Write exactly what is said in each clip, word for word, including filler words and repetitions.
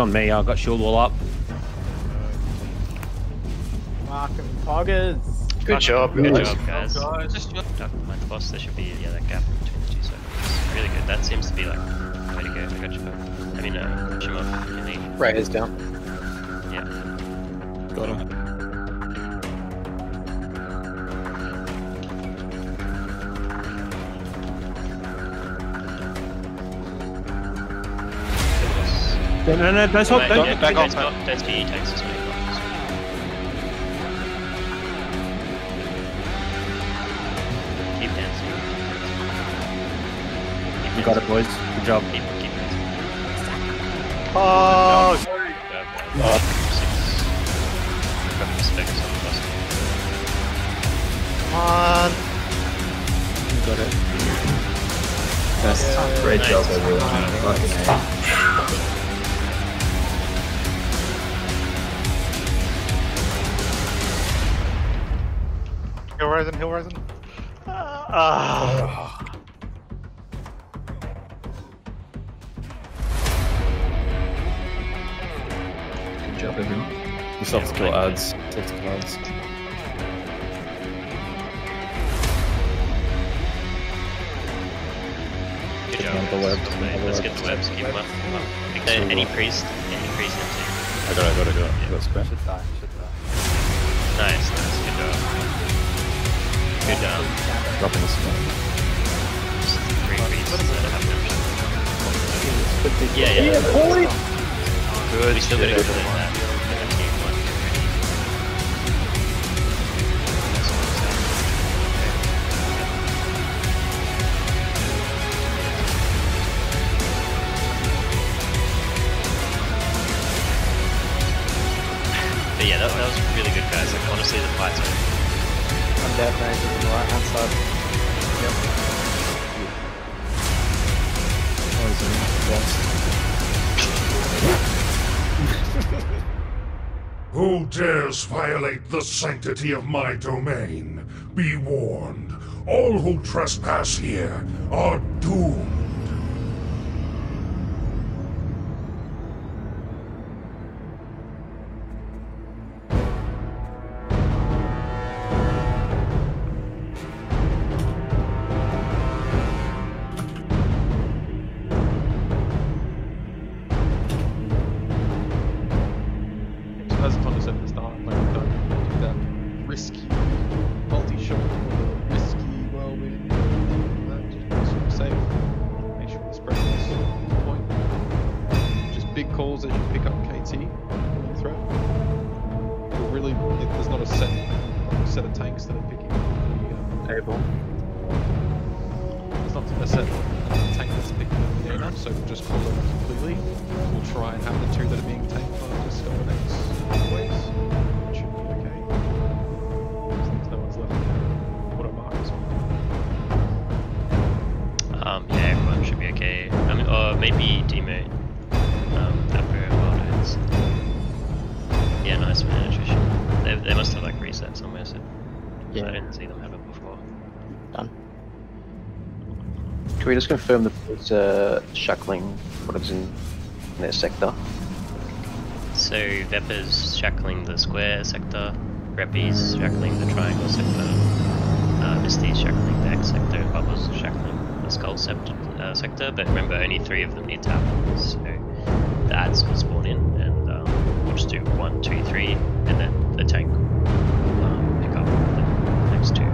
on me. I got shield wall up. Mark and poggers. Good, Good job, guys. Good job, guys. Oh, guys. Just my boss. There should be yeah, that gap between the two circles. Really good. That seems to be like way to go. I got you. I mean, uh, Shimon. Right, he's down. Yeah. Got him. No, no, no, don't stop, don't get back off. That's P E takes us back off. Keep dancing. You got it, boys. Good job. Keep, keep dancing. Oh! Good job, guys. We've got to respect us on the bus. Come on! You got it. That's tough. Great job, everyone. Fucking hell. Hill Rising, Hill Rising. Uh, uh. Good job, everyone. You still have to kill ads. Still have to kill ads. Good job. The webs. Let's, Let's get the webs. Keep them up. Keep them up. Any priest. Any priest. I got it, I got it, I got it. Yeah. That's great. Should die, should die. Nice, nice. Good job. Good down. Dropping this one. Just three beats that have no shot. Yeah, yeah. yeah boy. Good. We still gotta go for that. Get the team one. Get ready. But yeah, that, that was really good, guys. Like, honestly, the fights are... I'm dead, man, on the right hand side. Yep. Oh, he's in the box. Who dares violate the sanctity of my domain? Be warned, all who trespass here are doomed. Can we just confirm the police uh, shackling whatever's in their sector? So Vepper's shackling the square sector, Reppy's shackling the triangle sector, uh, Misty's shackling the X sector, and Bubbles shackling the skull sept uh, sector, but remember only three of them need to happen, so the ads will spawn in and um, we'll just do one, two, three, and then the tank will um, pick up the next two.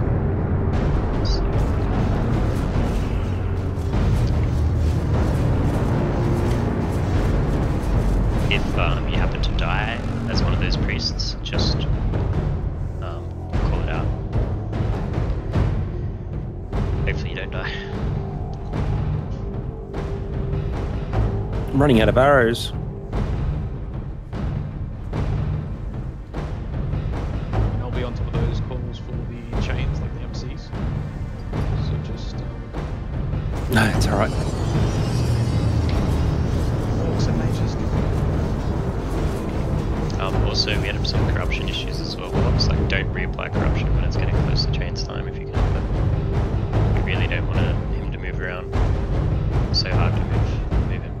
If um, you happen to die as one of those priests, just um, call it out. Hopefully you don't die. I'm running out of arrows. I'll be on top of those calls for the chains, like the M Cs. So just... Um... No, it's alright. Also, we had some corruption issues as well. Ops, like, don't reapply corruption when it's getting close to chain's time if you can help it. We really don't want him to move around. It's so hard to move, move him.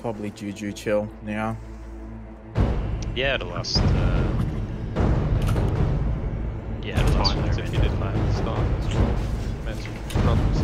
probably Juju chill now. Yeah, the last. Uh... Yeah, the last ones if you didn't like the start. Mental problems.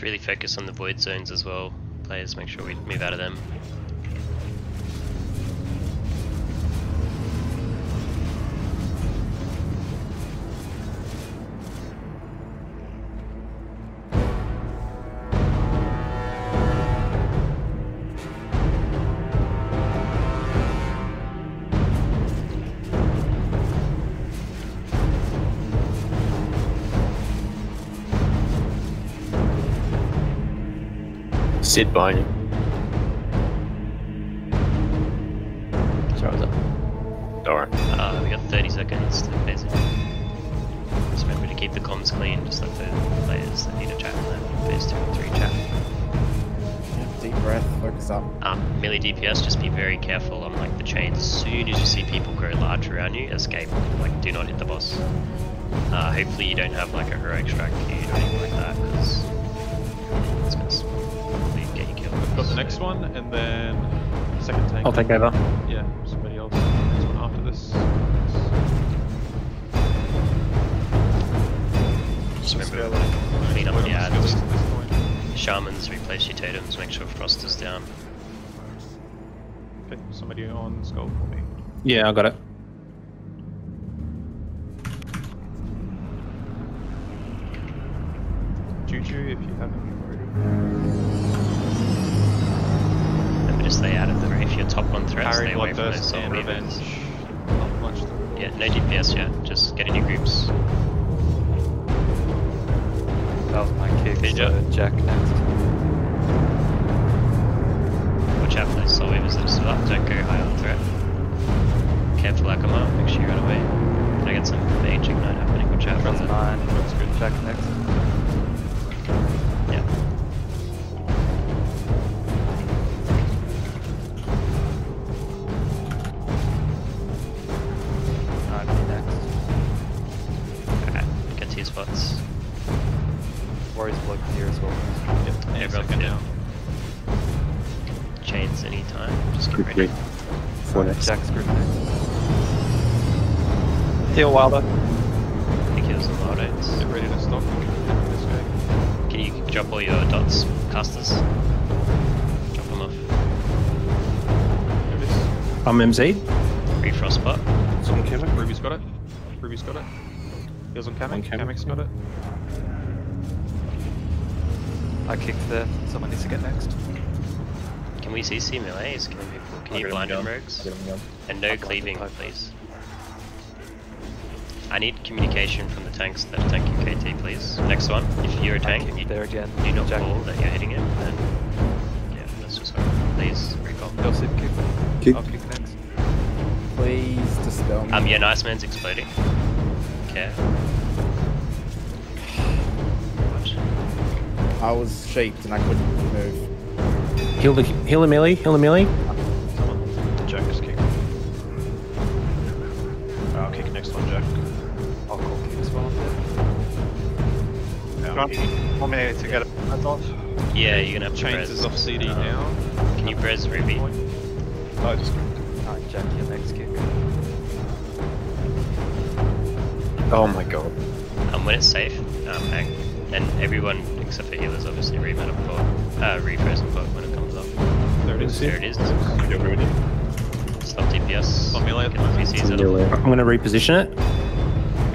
Really focus on the void zones as well, players, make sure we move out of them. Sit behind him. Sorry, what's up? Alright. Uh, we got thirty seconds to phase it. Just remember to keep the comms clean, just like the players that need to chat with them. Phase two and three chat. Yeah, deep breath, focus up. Um, melee D P S, just be very careful on like the chains. As soon as you see people grow large around you, escape. Like, do not hit the boss. Uh, hopefully you don't have like a heroic strike queue or anything like that, because it's going to got the next one, and then second tank. I'll take over. Yeah, somebody else. Next one after this. Just remember, clean up the ads. Shamans, replace your totems, make sure Frost is down. Okay, somebody on Skull for me. Yeah, I got it. Juju, if you haven't already. Stay out of the way. If you're top on threat, stay away from those soul reavers. Yeah, no D P S yet, just get in your groups. That was my kick, so Jack next. Watch out for those soul reavers that are still up, don't go high on threat. Careful Akuma, make sure you run away. Did I get some mage ignite happening? Watch out for that. That's mine, Jack next. Group three. Four next. Jack's group next. Heal Wilder. I think he was on the autos. Get ready to stop. This guy. Can you drop all your dots, casters? Drop them off. I'm M Z. Refrost bot. It's on Kamek. Ruby's got it. Ruby's got it. Heals on Kamek. Kamek's got it. I kicked there. Someone needs to get next. Can we C C melees? Can, people, can you blind him rogues? And no cleaving, please. I need communication from the tanks that are tanking K T, please. Next one, if you're a tank, you, there again. Do not call that you're hitting him, then... Yeah, that's just fine. Please, recall. I'll kick. Kick. I'll kick next. Please, dispel me. Um, yeah, nice man's exploding. Okay. What? I was shaped and I couldn't move. Heal the heal the melee, heal the melee. Someone, Jack is kicking. I'll kick next one, Jack. I'll call kick as well. One minute to get a dot. Yeah, you're gonna have to press. Chains is off C D uh, now. Can you press Ruby? Oh, just kick. Alright, Jack, your next kick. Oh my god. Um, when it's safe, um, and everyone except for healers obviously reman up for, uh, refrozen for when it comes up. There it is. There it is. Stop D P S. Formulate. I'm gonna reposition it.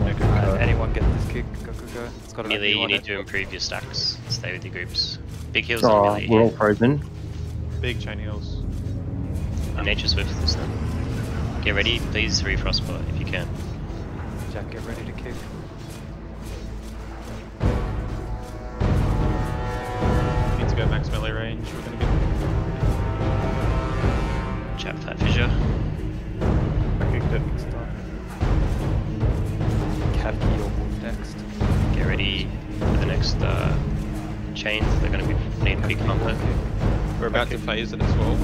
Okay. Uh, anyone get this kick? Go, go, go. It's got melee, you need it. To improve your stacks. Stay with your groups. Big heals oh, on melee. We're all frozen. Big chain heals. Um, Nature Swift this time. Get ready, please refrostbite if you can. Jack, get ready to kick. Need to go max melee range. We're gonna get. Chap Fat Fissure. I kicked it next time. Kavki or Wolf next. Get ready for the next uh, chains. They're going to be need a big number. We're about okay. to phase it as well.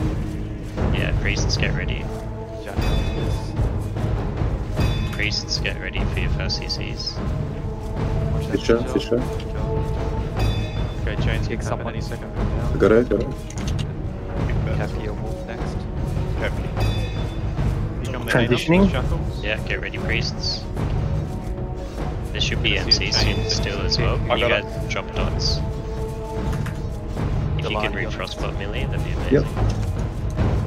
Yeah, priests get ready. Priests get ready for your first C Cs. Fisher, Fisher. Okay, chains kick up any second. I got it, got it. Kavki or Wolf next. Transitioning? Yeah, get ready, priests. There should be M Cs soon still as well. Can you guys drop dots? If you can read frostbite melee, that'd be amazing.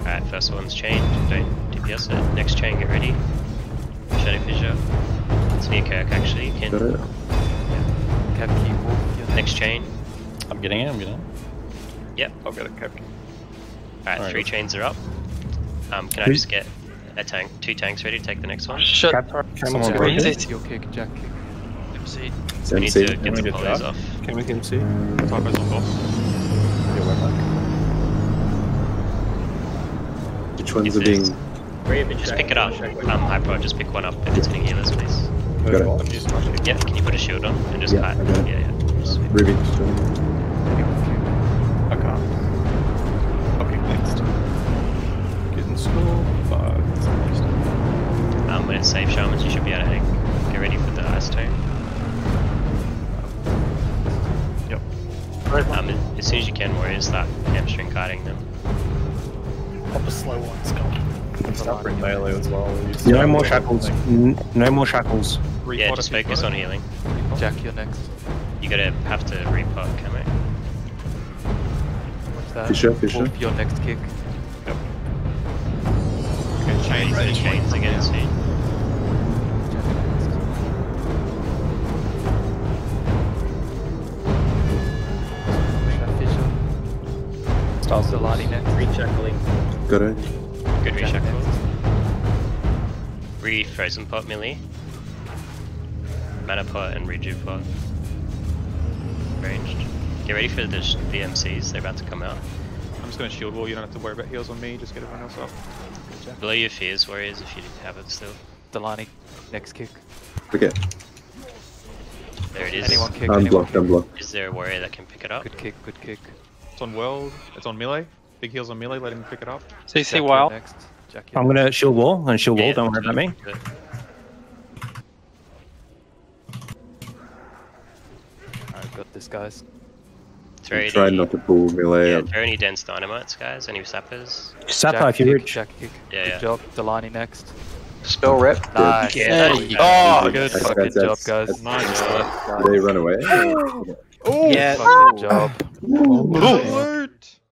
Alright, first one's chained. Don't D P S it. Next chain, get ready. Shadow Fissure. It's near Kirk actually. You can. Yeah. Next chain. I'm getting it, I'm getting it. Yep. I'll get it, Kirk. Alright, three chains are up. Um, can I just get a tank, two tanks ready to take the next one? Shut up. Your kick, Jack. M C. We need to get the polys off. Can we get M C? Typos off off. Which ones are being... Just pick it up. Um, Hypro, just pick one up if it's hitting healers, please. Yeah, can you put a shield on and just hide? Yeah, yeah. Ruby. I can't. I'll pick next. School, but um, when it's safe, Shamans, you should be able to hang. Get ready for the ice too. Yep. Um, as soon as you can, warriors, start hamstring guiding them. Pop a slow one, Skull. Start bringing melee as well. No more shackles. No more shackles. Yeah, just focus on healing. Jack, you're next. You gotta have to repot, Camo. What's that? Fisher, Fisher. Your next kick. Chains and chains against you. Start Solari next. Recheckling. Got it. Good recheckling. Re frozen pot melee. Mana pot and rejuve pot. Ranged. Get ready for the M Cs, they're about to come out. I'm just gonna shield wall, you don't have to worry about heals on me, just get everyone else up. Blow your fears, warriors, if you didn't have it still. Delani, next kick. Okay. There it is. Anyone kick, I'm blocked, I'm blocked. Is there a warrior that can pick it up? Good kick, good kick. It's on world, it's on melee. Big heals on melee, let him pick it up. C C wild. I'm gonna shield wall, I'm gonna shield wall, yeah, don't worry about me. Good. Alright, got this, guys. Try any, not to pull melee yeah, up. Throw any dense dynamites, guys. Any sappers? Sapper, if you're rich. Jack kick. Yeah, good yeah. job. Delani next. Spell rep. Nice. Yeah. Hey. Oh, good that's, fucking that's, job, guys. That's, nice. That's, nice. Did they run away? Oh, yeah. Fucking job. Ooh. Ooh.